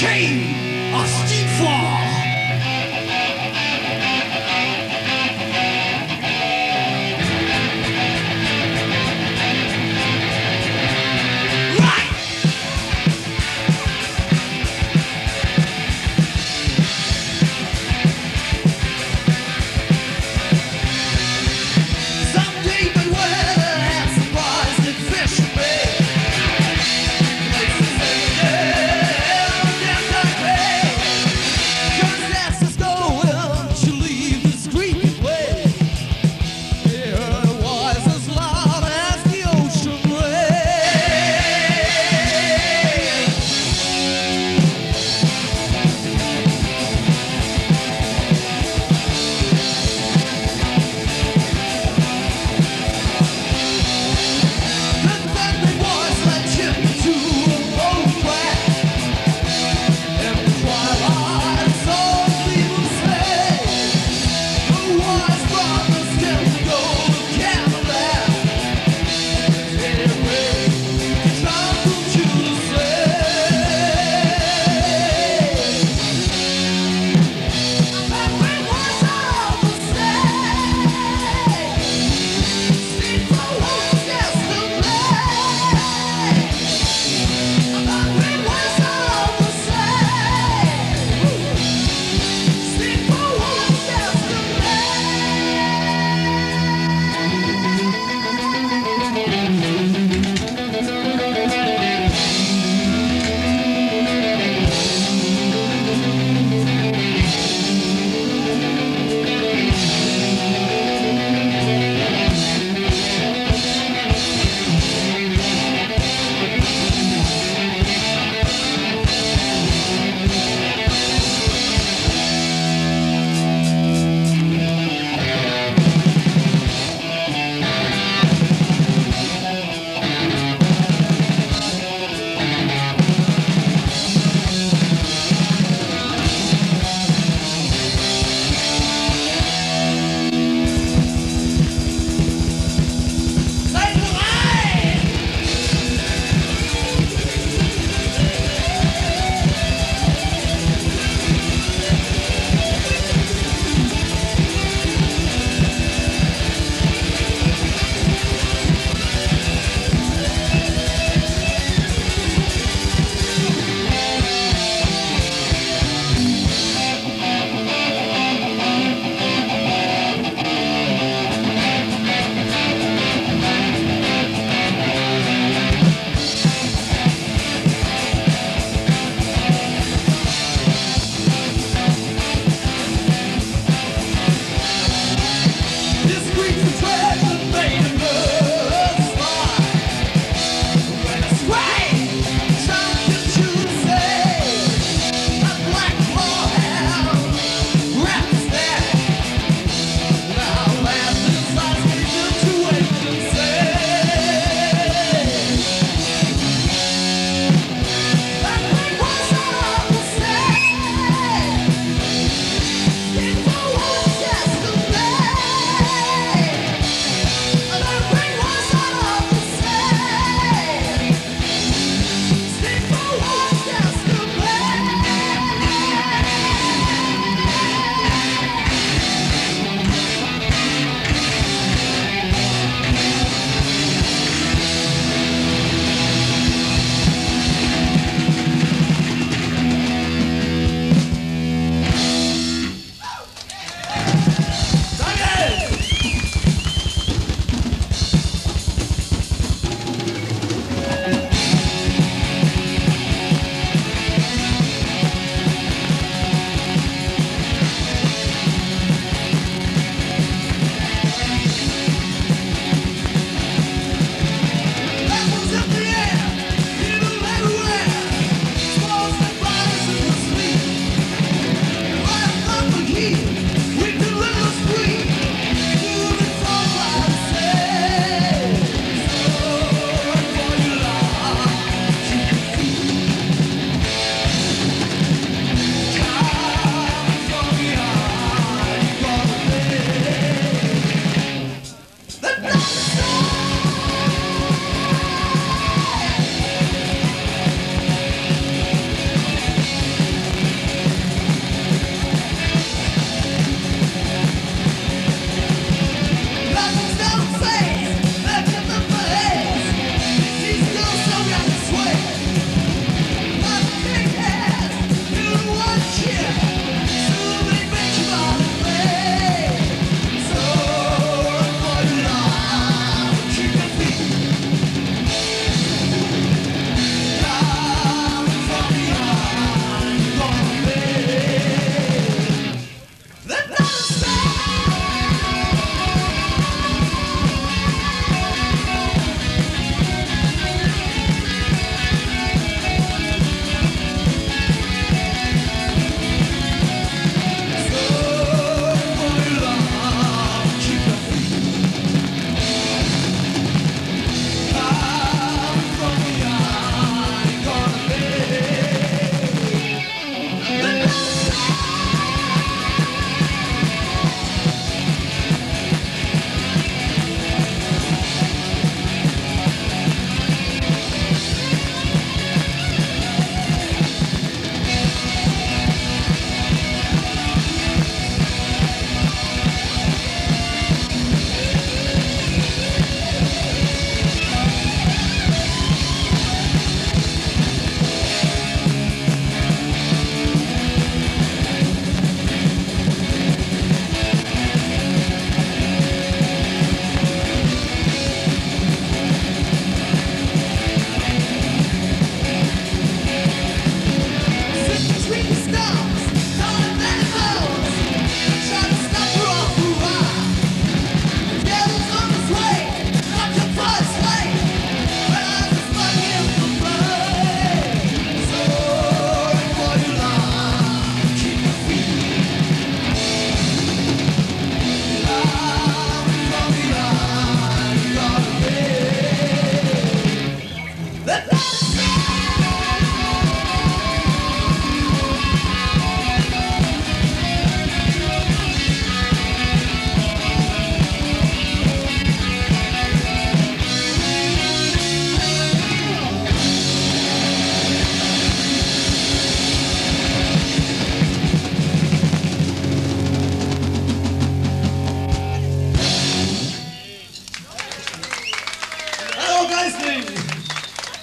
King of Steepfall.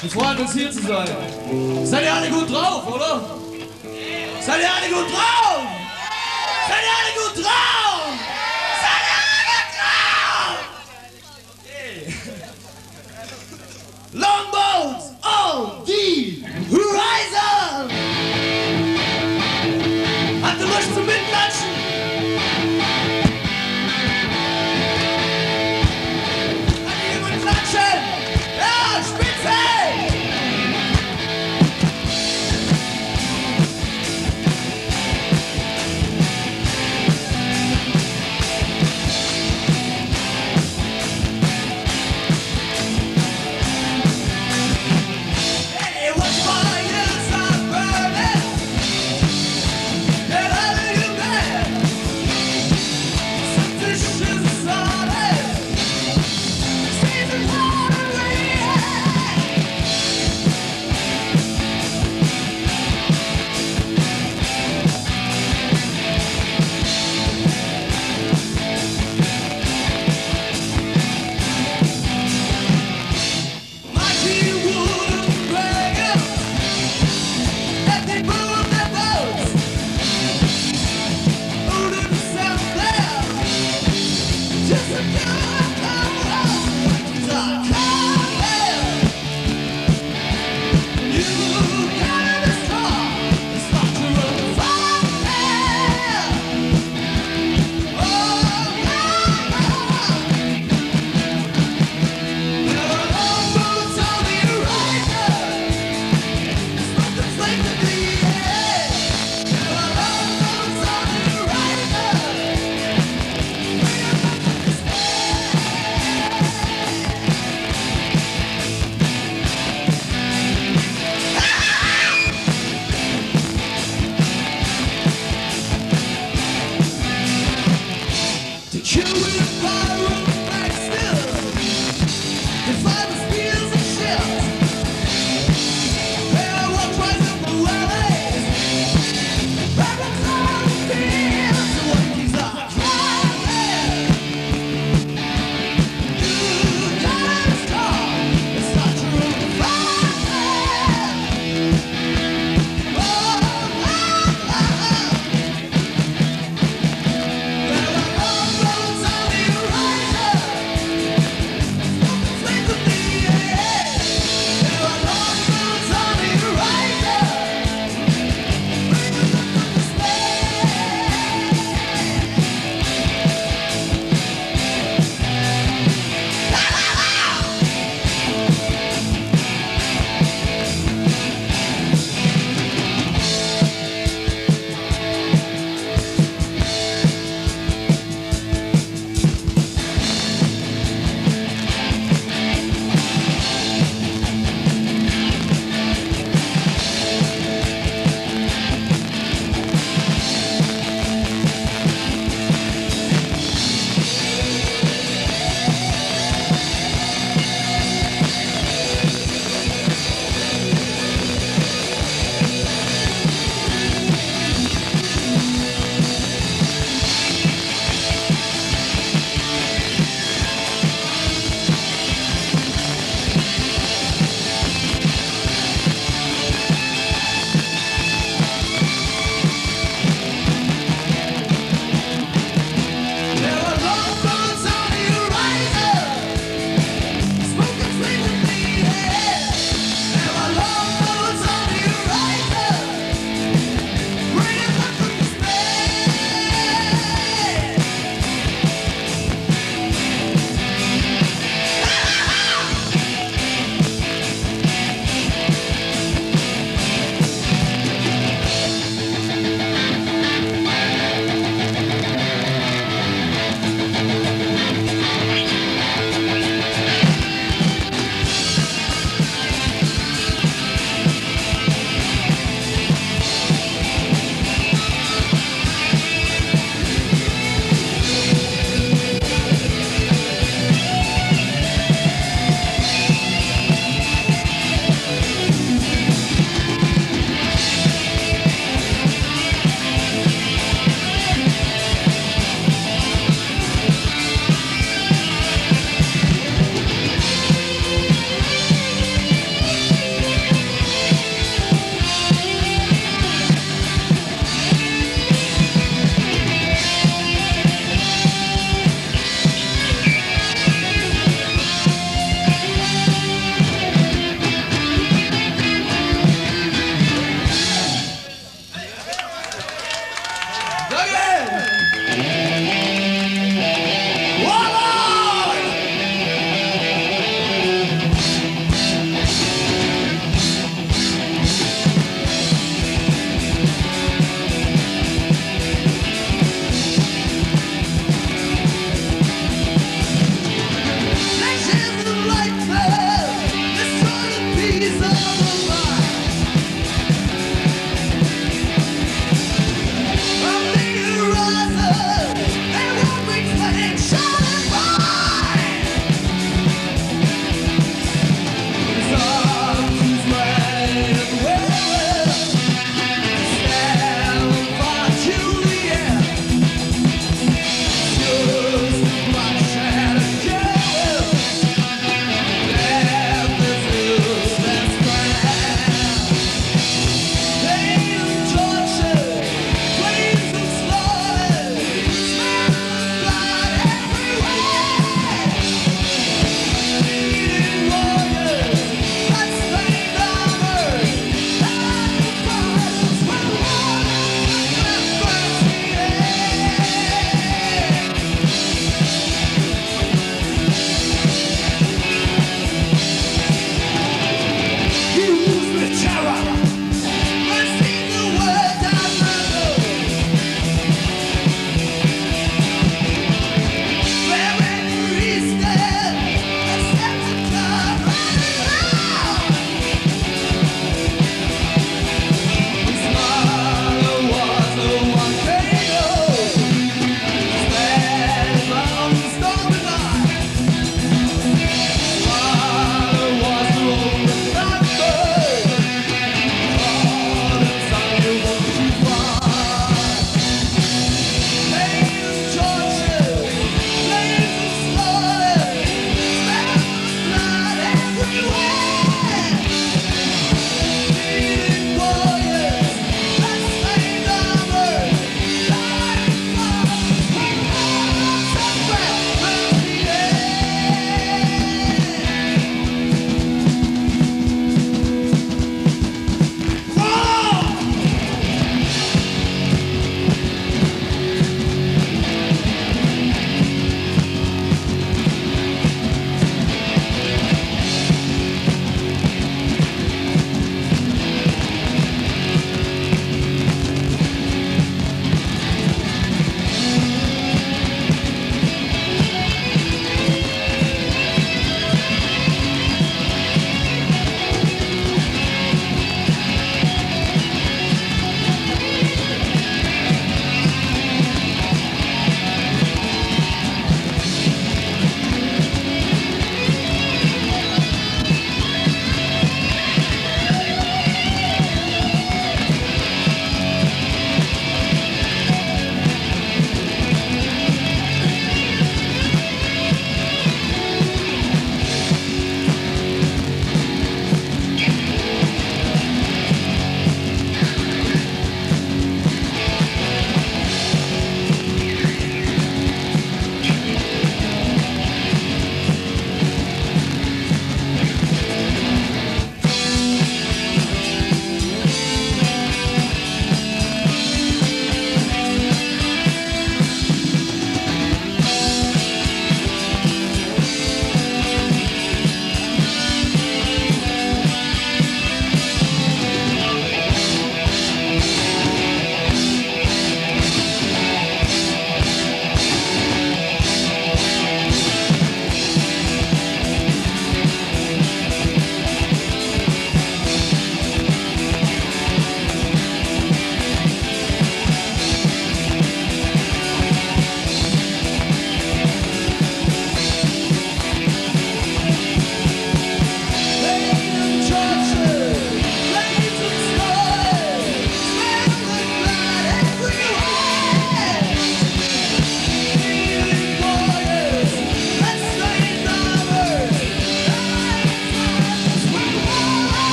Es freut uns, hier zu sein. Seid ihr alle gut drauf, oder? Seid ihr alle gut drauf? Seid ihr alle gut drauf? Seid ihr alle gut drauf? Okay. Longboats on the Horizon! Habt ihr Lust zum Mitklatschen?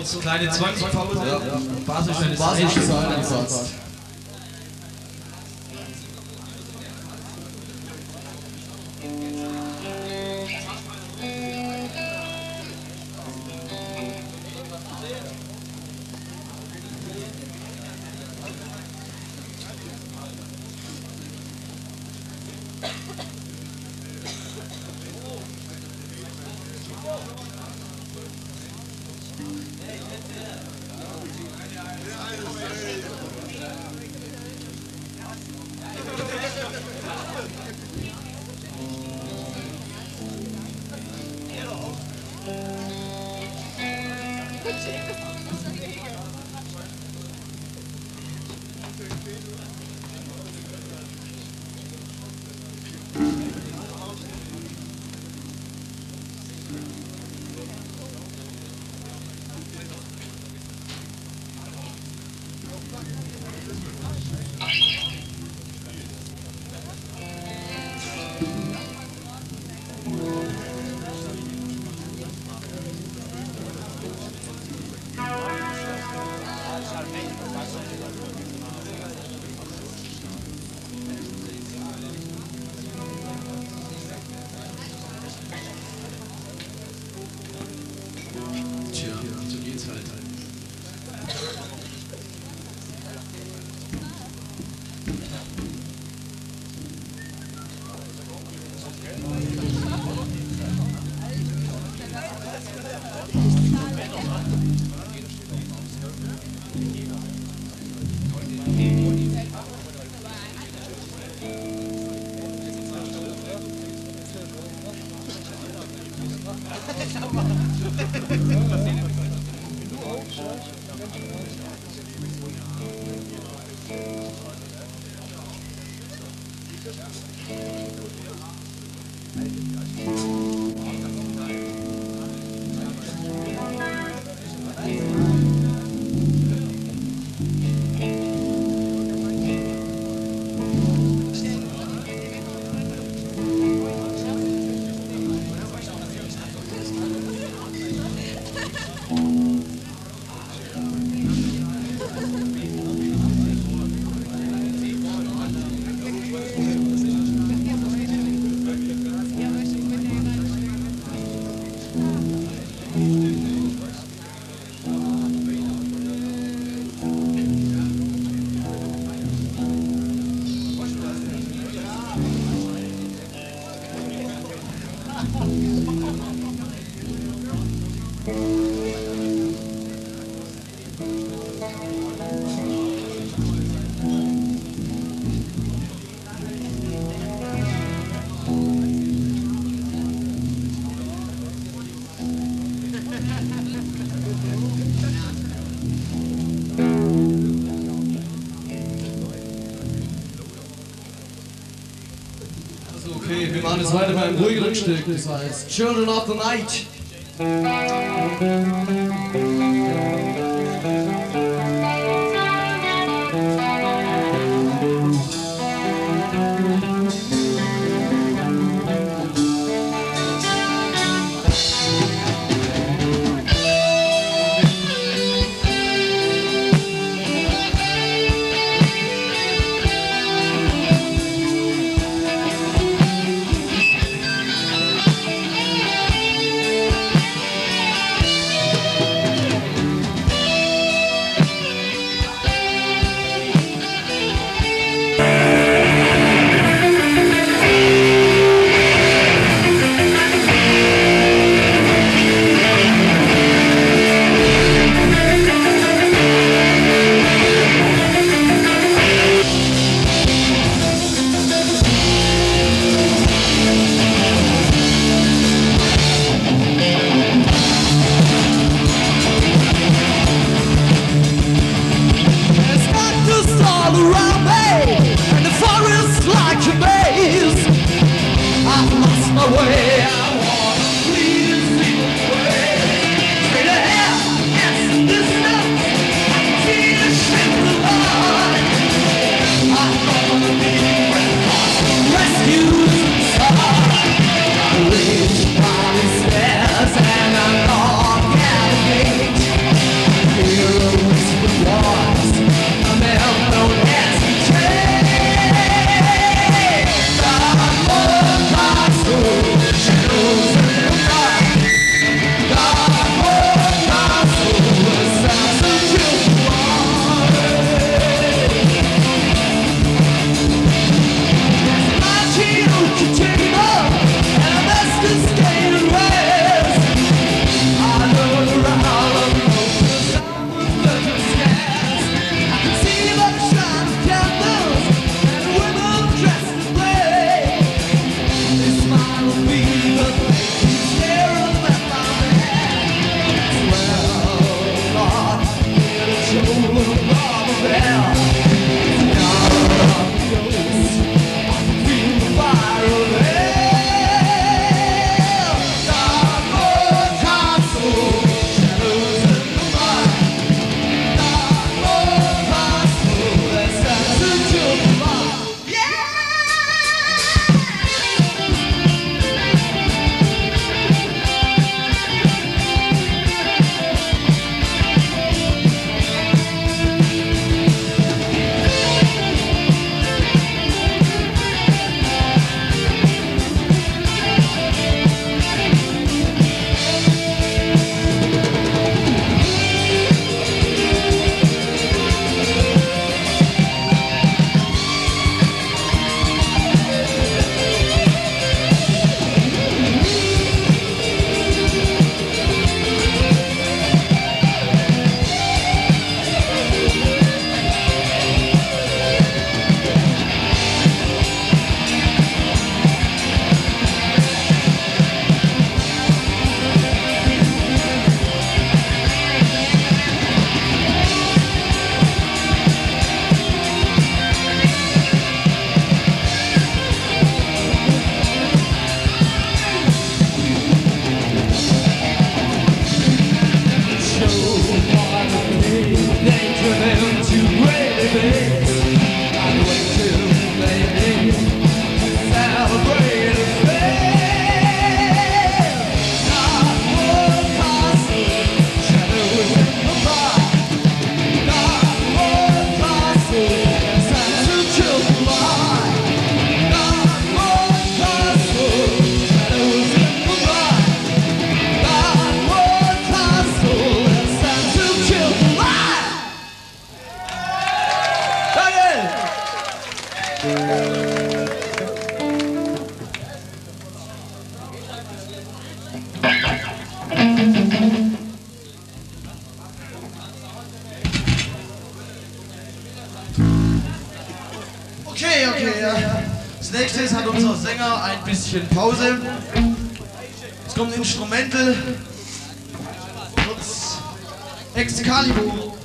kurz eine kleine Zwangspause. Ja. Basis deines Einsatzes. Das war ein ruhigeres Stück, das heißt Children of the Night. Body stairs and a long gallery. Okay. Als nächstes hat unser Sänger ein bisschen Pause. Es kommt Instrumental. Kurz Excalibur.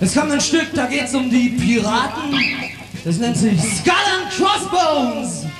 Es kommt ein Stück, da geht es um die Piraten. Das nennt sich Skull and Crossbones. Rise.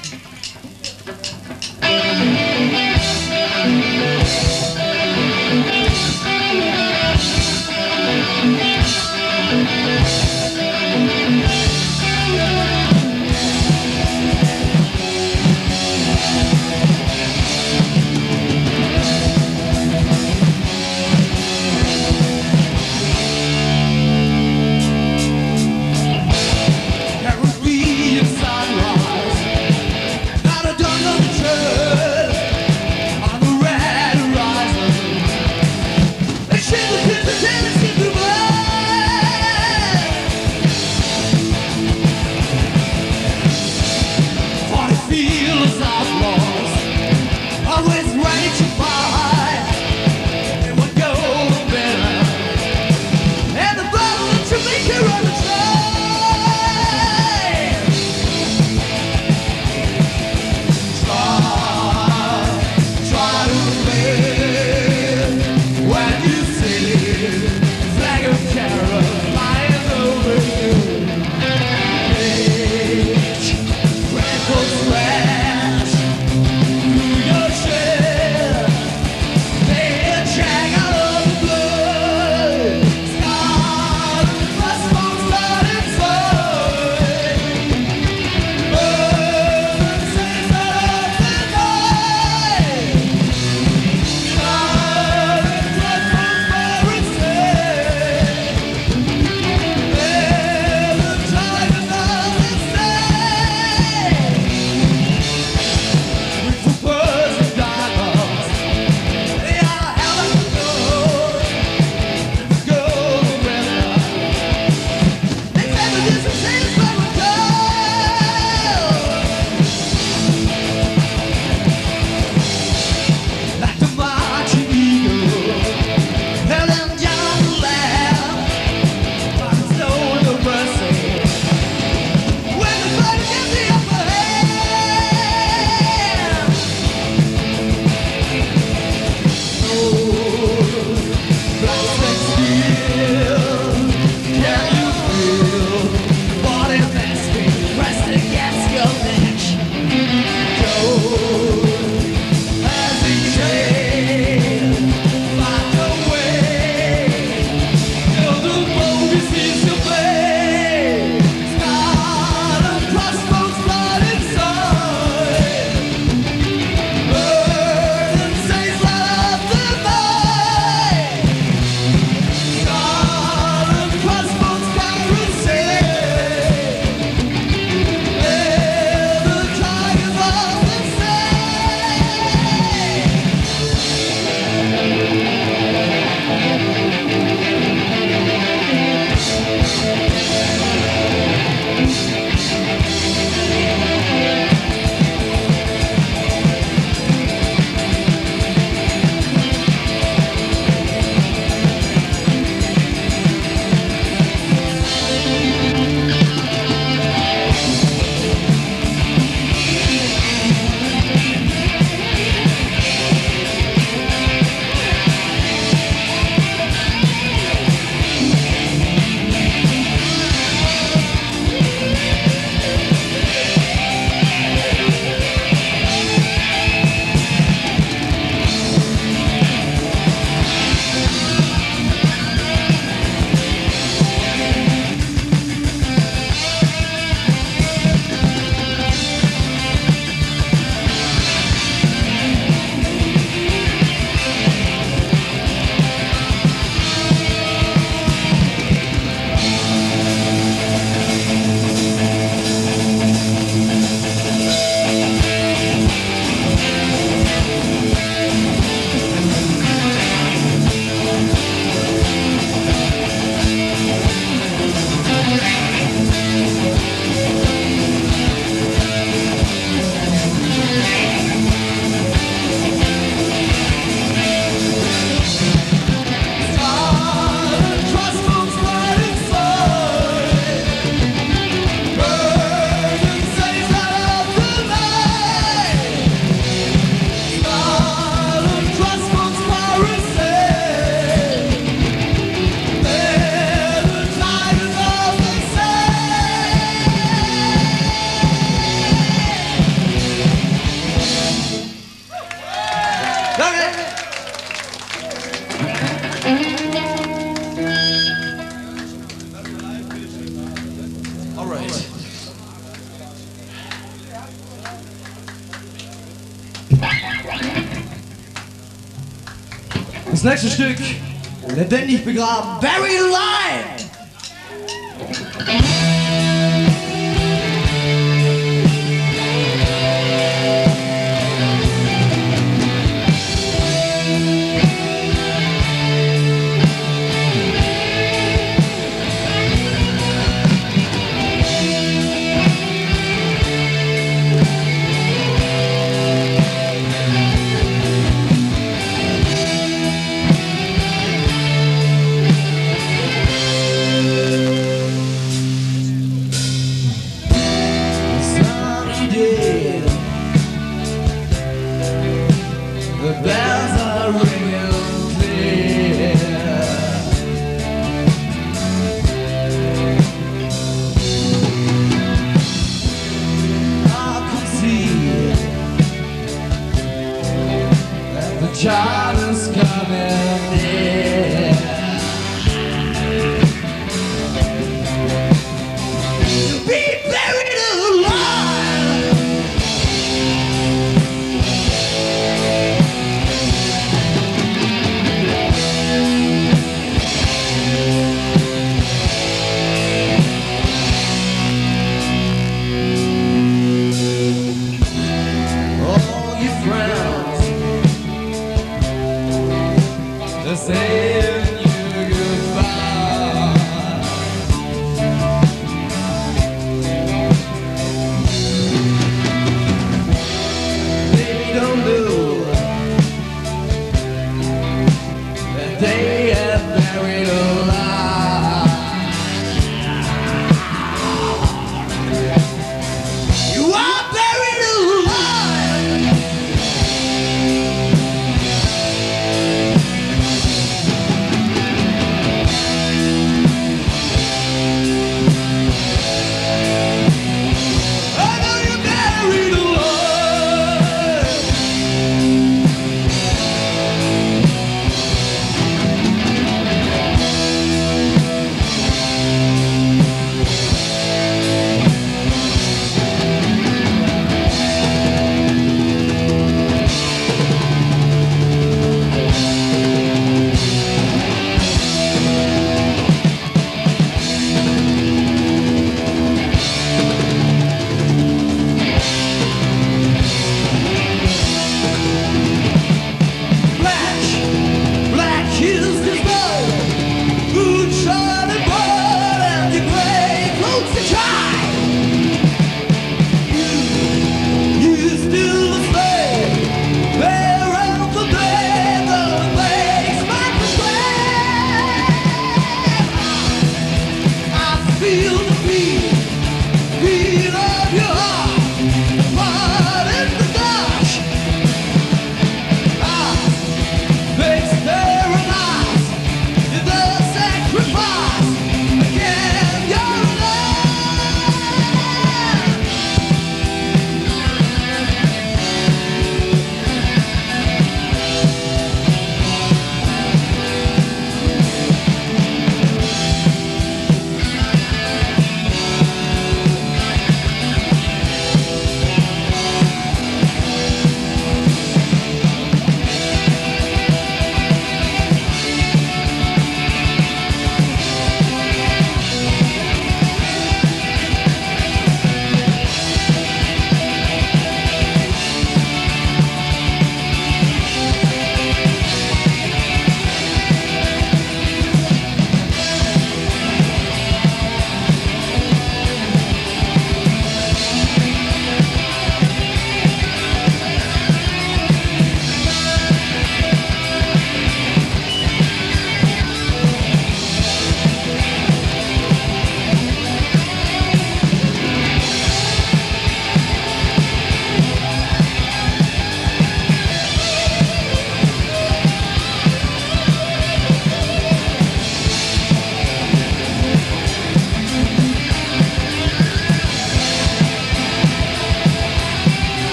Das nächste Stück, lebendig begraben, Buried Alive!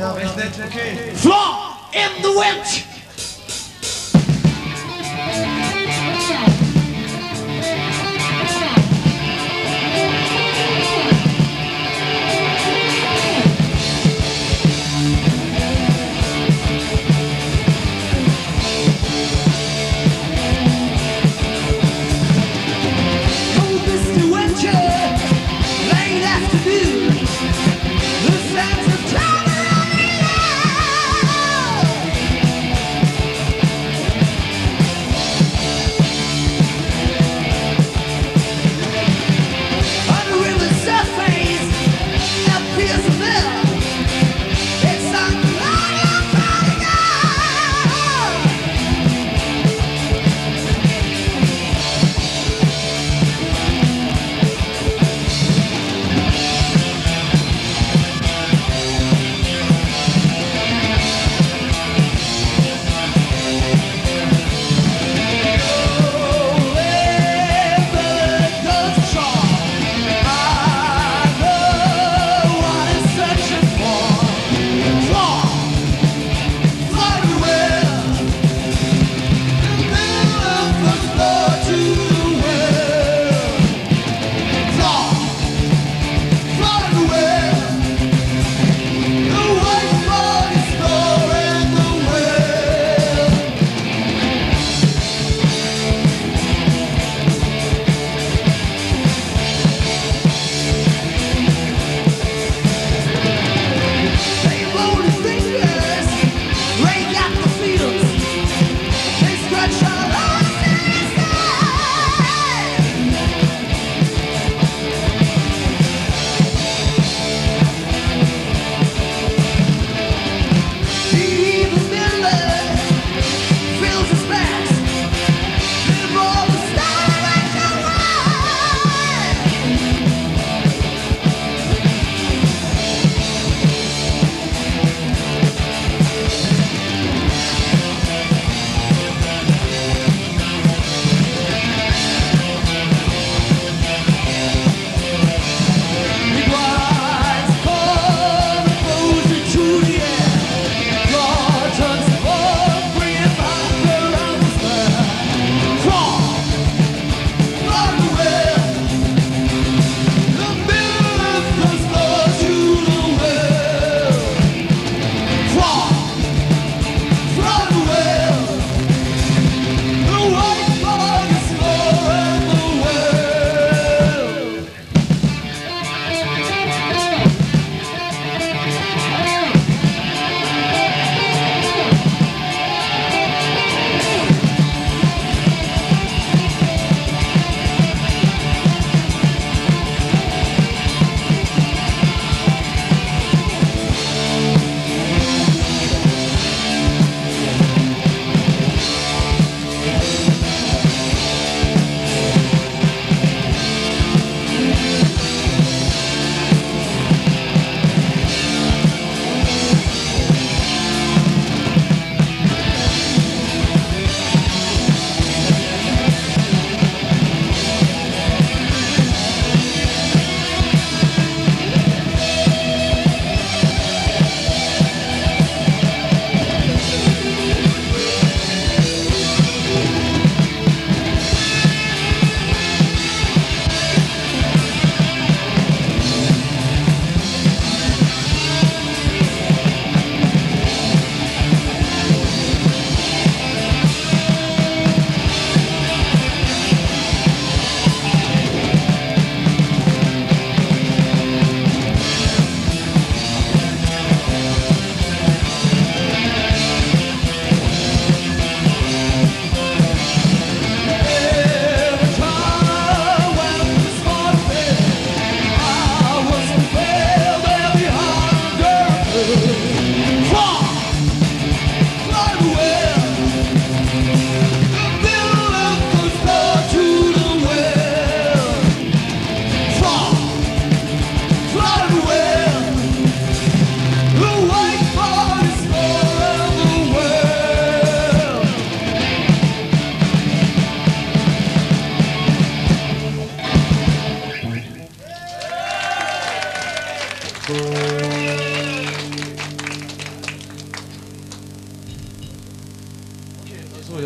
Okay. Flaw in the Witch!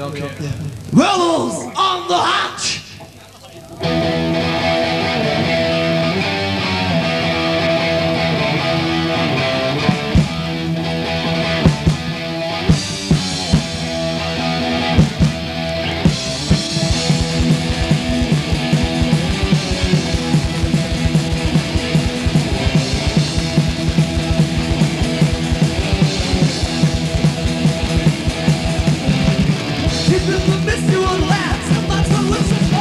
Okay. Rebels on the hatch! This is the mystery one laughs, and that's what listens.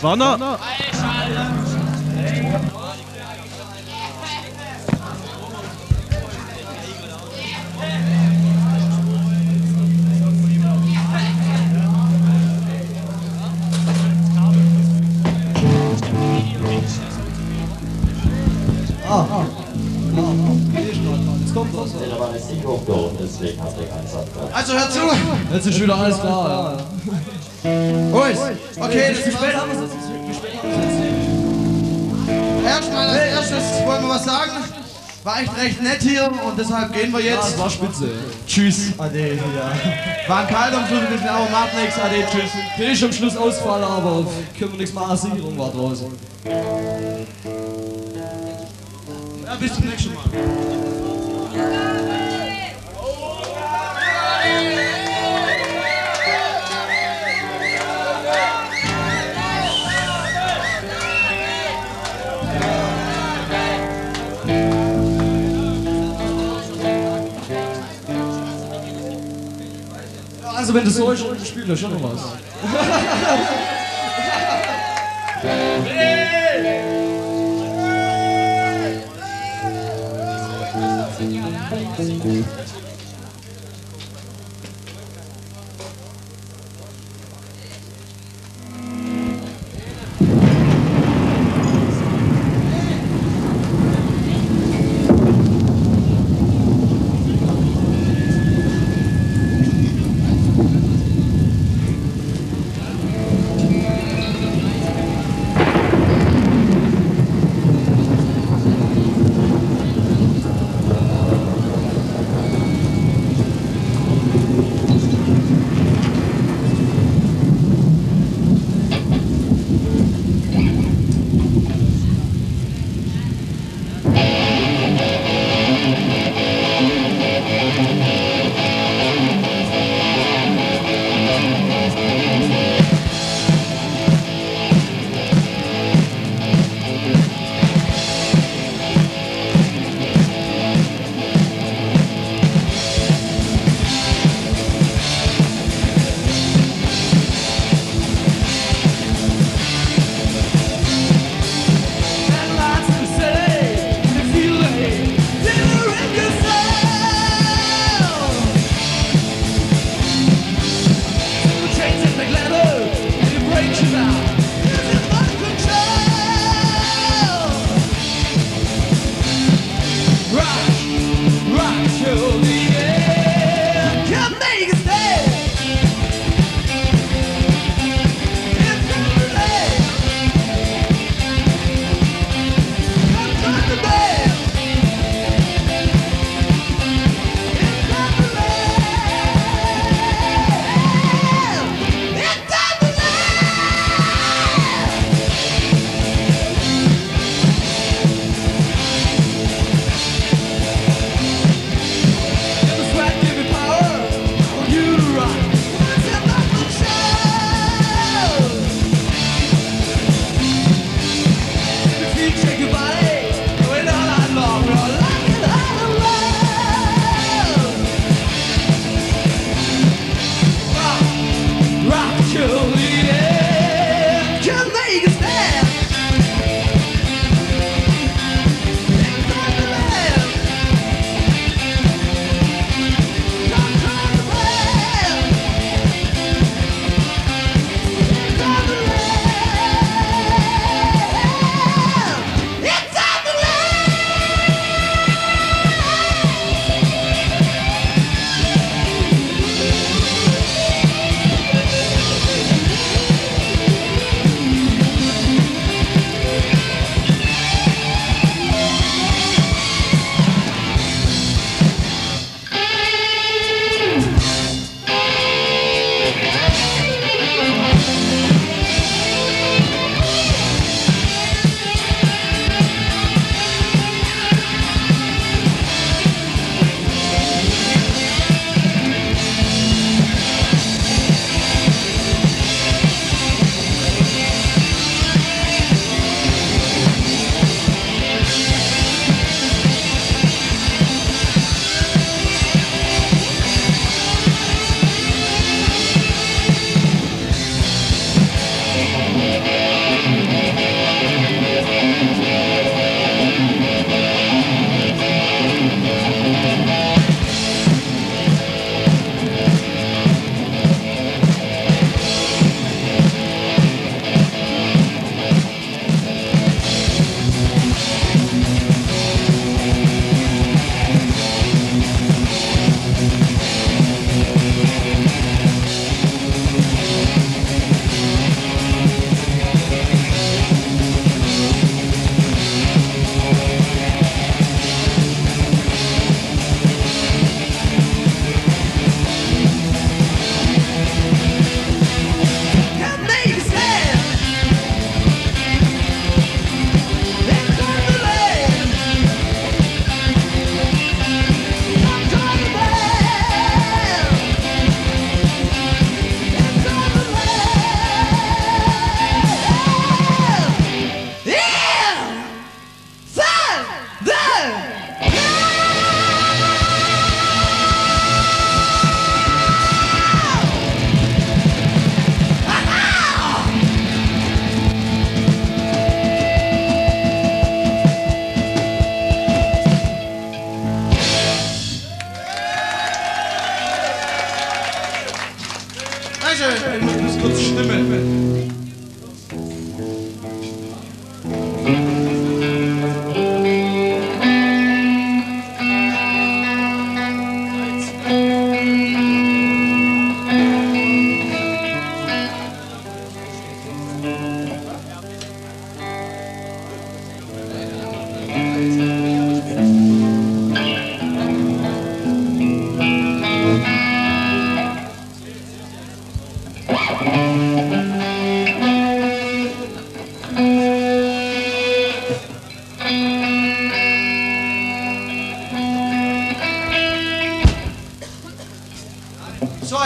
Warner! Also hört zu! Jetzt ist wieder alles klar. Ui! Okay, das Gespräch haben wir jetzt. Erstmal als erstes wollen wir was sagen. War echt recht nett hier und deshalb gehen wir jetzt. Das war spitze. Tschüss. Ade, ja. War kalt am Schluss ein bisschen, aber macht nichts. Ade, tschüss. Bin ich am Schluss ausfallen, aber können wir nichts machen. Sicherung war draußen. Ja, bis zum nächsten Mal. Also wenn du so ist, spielst du schon noch was.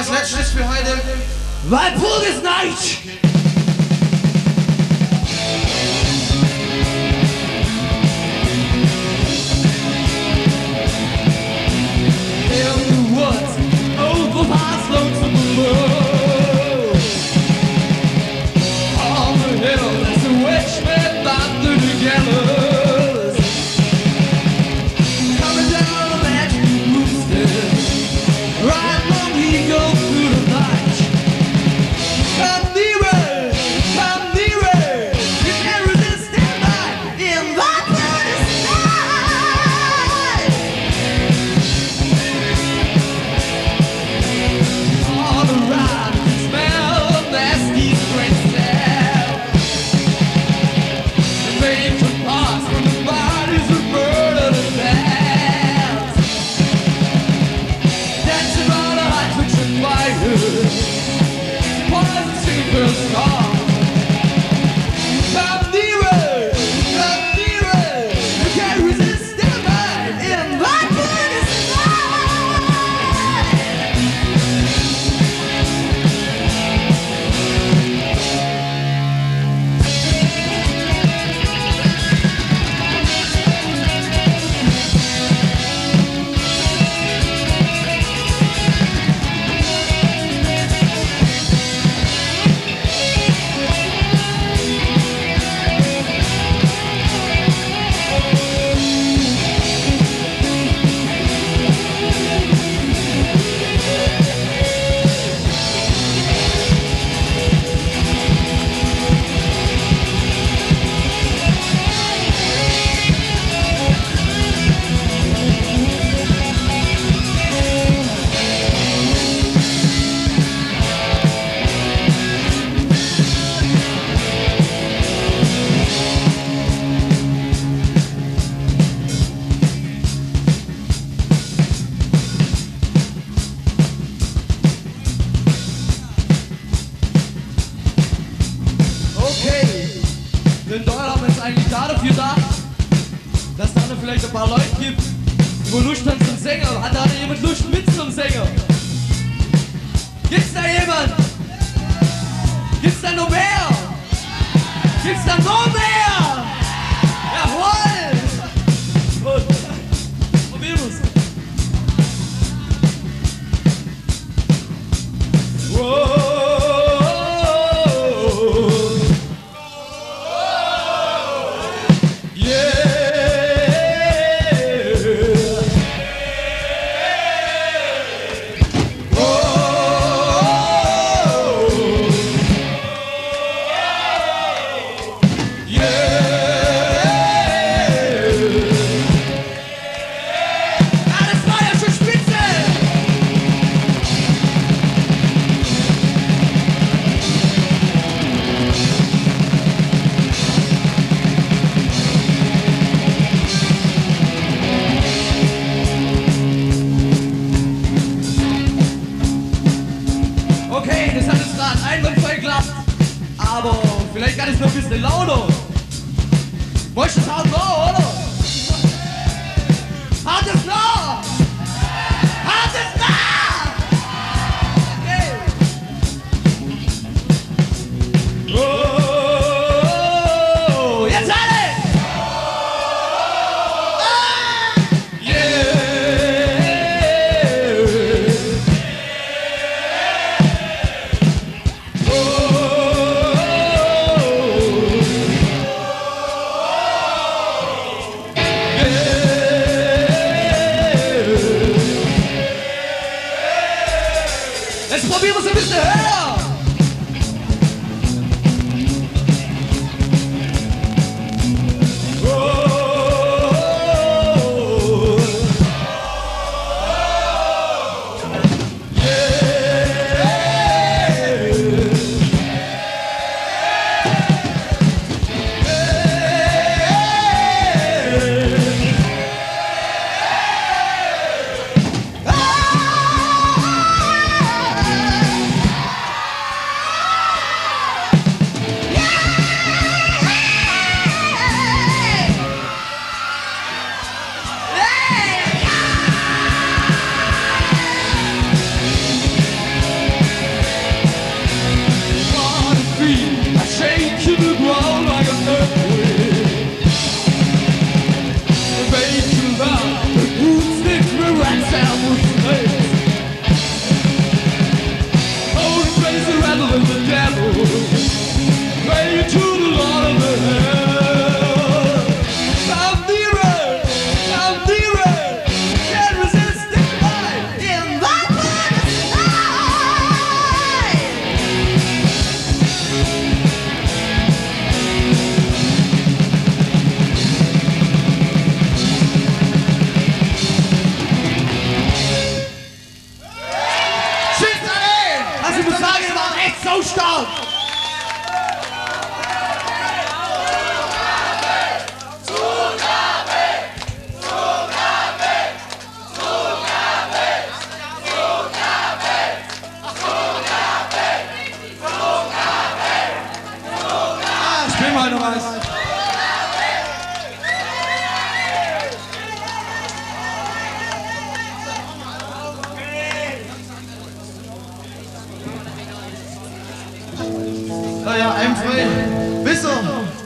als letztes für heute Walpurgis Night! In the woods, over past lonesome moon. On the hill, there's a witch made by the together.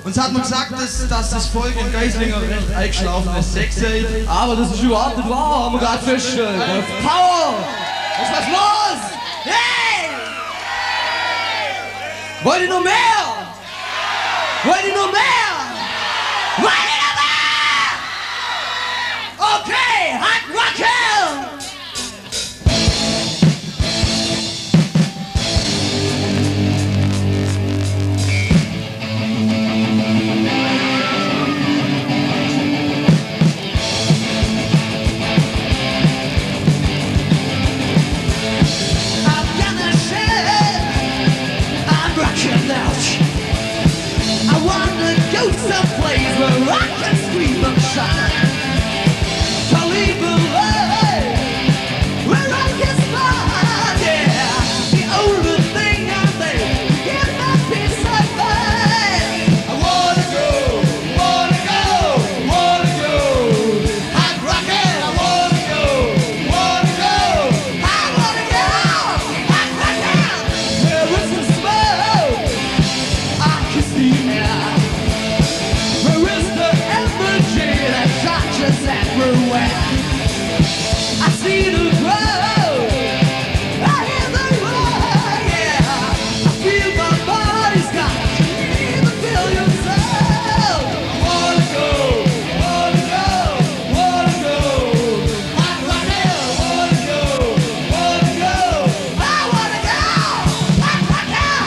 Uns hat man gesagt, dass das Volk in Geislingen recht eingeschlafen ist, sexy. Aber das ist überhaupt nicht wahr, haben wir gerade festgestellt. Power! Ist was los? Hey! Wollt ihr noch mehr? Wollt ihr noch mehr? Wollt ihr noch mehr? Okay, hot rock hell! Someplace where I can scream and shine, can't leave a way where I can smile, yeah. The only thing I think is my peace of mind. I wanna go, wanna go, wanna go. Hot rockin', I wanna go, wanna go. I wanna go, hot rockin'. There is some smoke I can see now. I see the road, I hear the roar, yeah. I feel my body's got to even feel yourself. I wanna go, wanna go, wanna go. Hot right now, wanna go, wanna go. I wanna go, hot right now.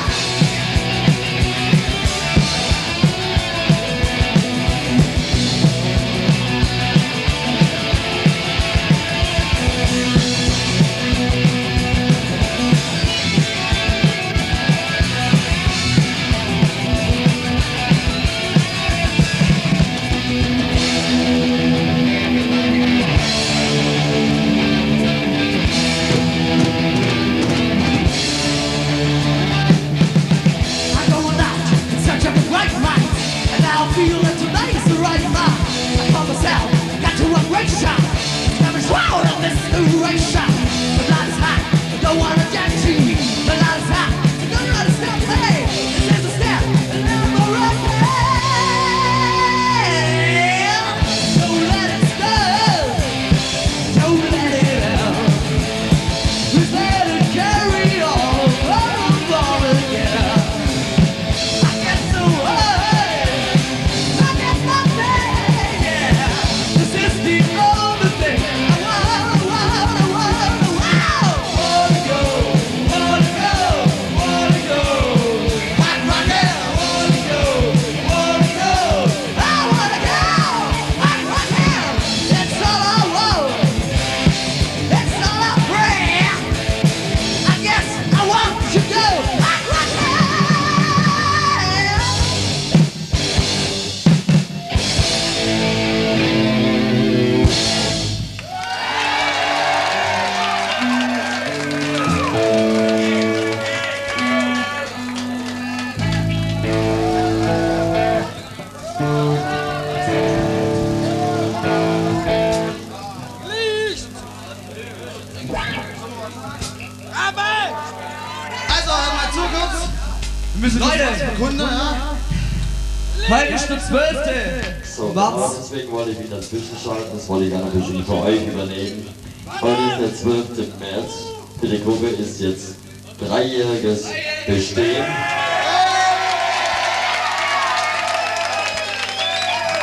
Leute, Sekunde, ja? Heute ist der 12. So, deswegen wollte ich wieder dazwischen schalten, das wollte ich dann natürlich für euch übernehmen. Heute ist der 12. März, für die Gruppe ist jetzt 3-jähriges Bestehen.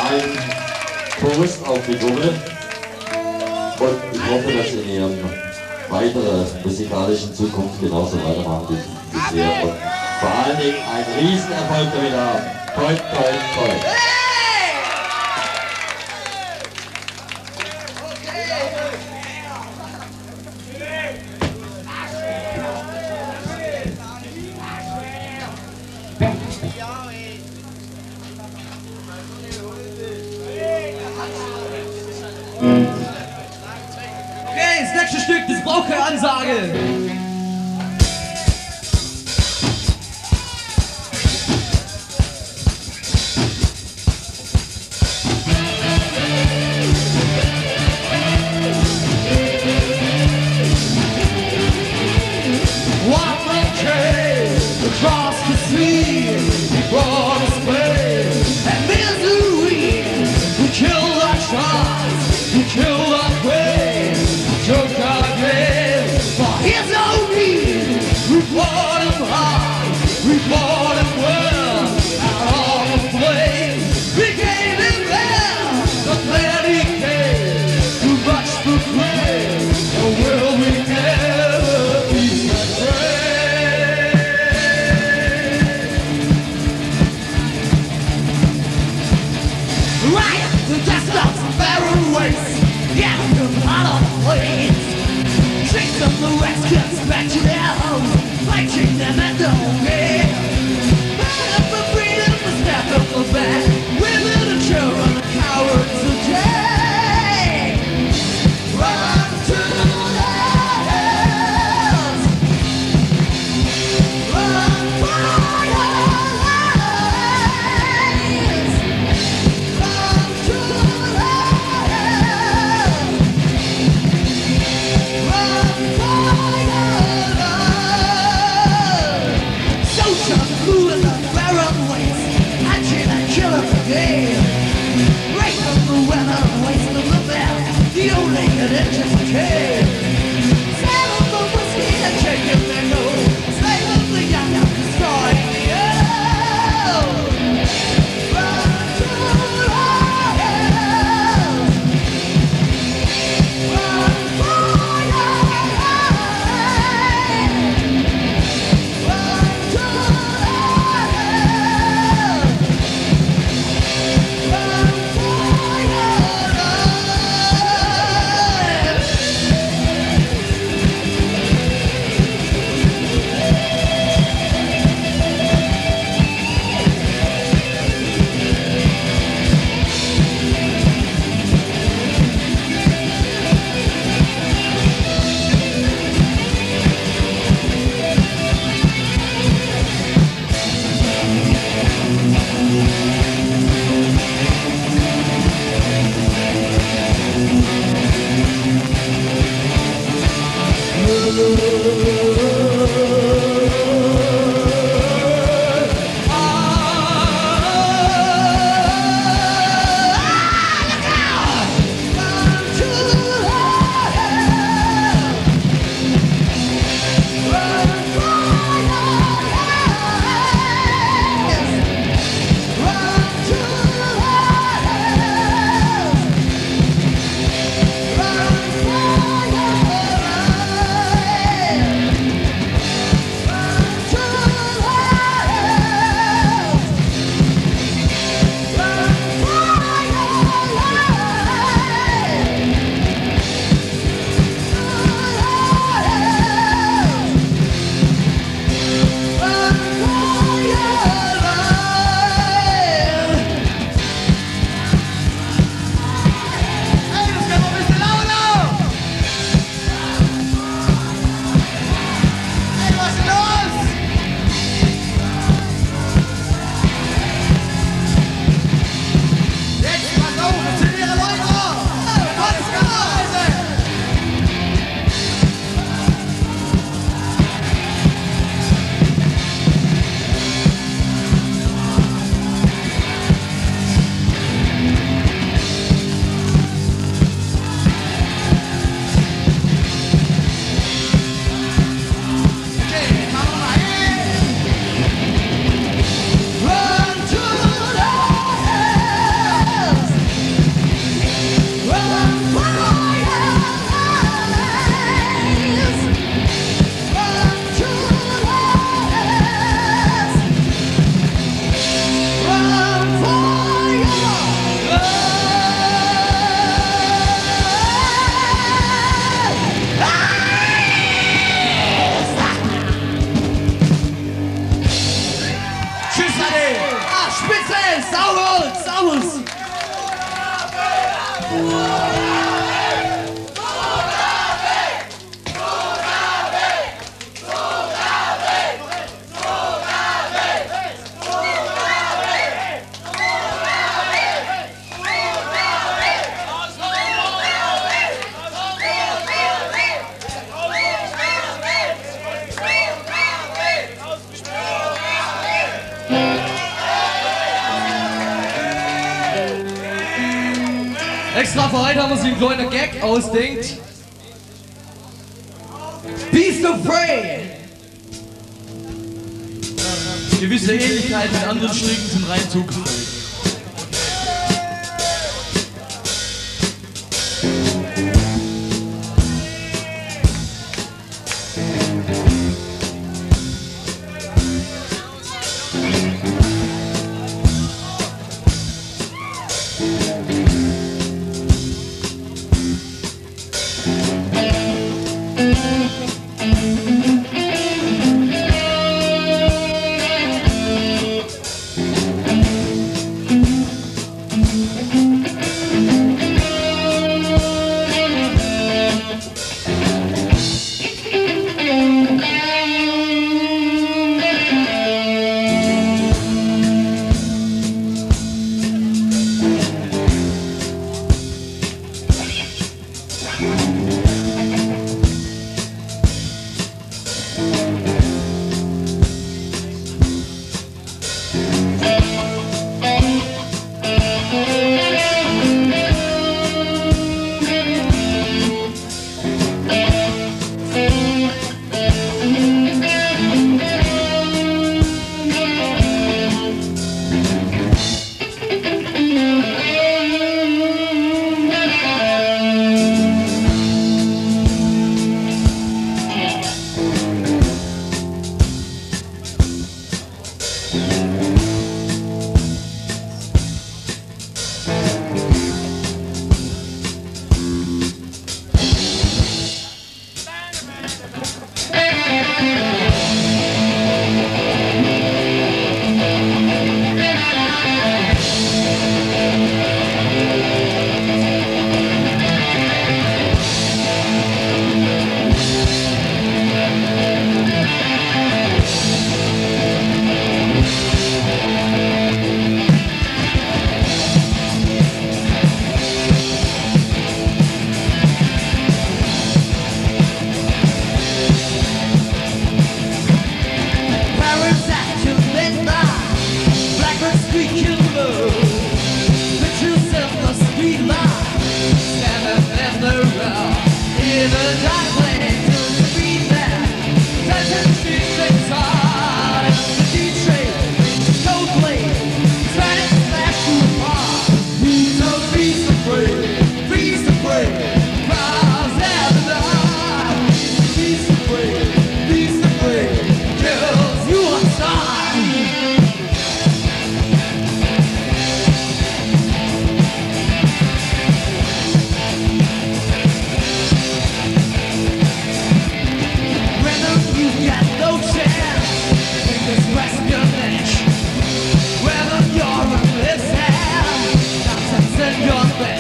Ein Kurs auf die Gruppe und ich hoffe, dass ihr in ihrem weiteren musikalischen Zukunft genauso weitermachen wie bisher. Vor allen Dingen einen Riesenerfolg damit haben. Toi, toi, toi. Okay, das nächste Stück, das braucht keine Ansage. Across the sea, before the spring. the rascals back to their homes, fighting them at the gate. Fight up for freedom, the snap up for back. We're little children, the cowards of day. Run to the hills. Run for your lives. Run to the hills. Run for your lives. Soldiers who in the barren waste, hunting and killing for gain. Break up the weather, waste of the bell, the only that it just came. Sell up the whiskey and take up their gold. Slave up the young and destroy the old. Run to the hills. Run for your lives. Run to the hills. Run for your lives. Tschüss, Ade! Ah, Spitze! Sauber! Sauber! Extra für heute haben wir uns einen kleinen Gag ausdenkt. Beast of Prey! Gewisse Ähnlichkeit mit anderen Stücken sind rein zugefallen. You're